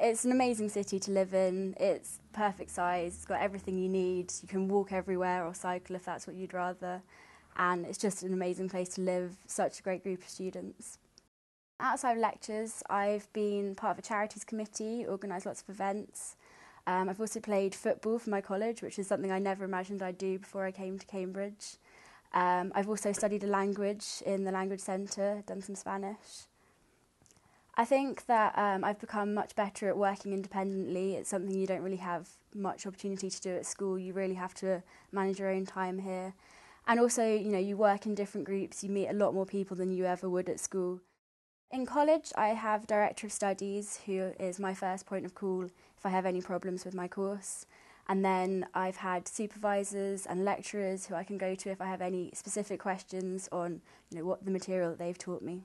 It's an amazing city to live in. It's perfect size, it's got everything you need. You can walk everywhere or cycle if that's what you'd rather. And it's just an amazing place to live, such a great group of students. Outside of lectures, I've been part of a charities committee, organised lots of events. I've also played football for my college, which is something I never imagined I'd do before I came to Cambridge. I've also studied a language in the language centre, done some Spanish. I think that I've become much better at working independently. It's something you don't really have much opportunity to do at school. You really have to manage your own time here. And also, you know, you work in different groups. You meet a lot more people than you ever would at school. In college, I have a Director of Studies, who is my first point of call if I have any problems with my course. And then I've had supervisors and lecturers who I can go to if I have any specific questions on, you know, what the material that they've taught me.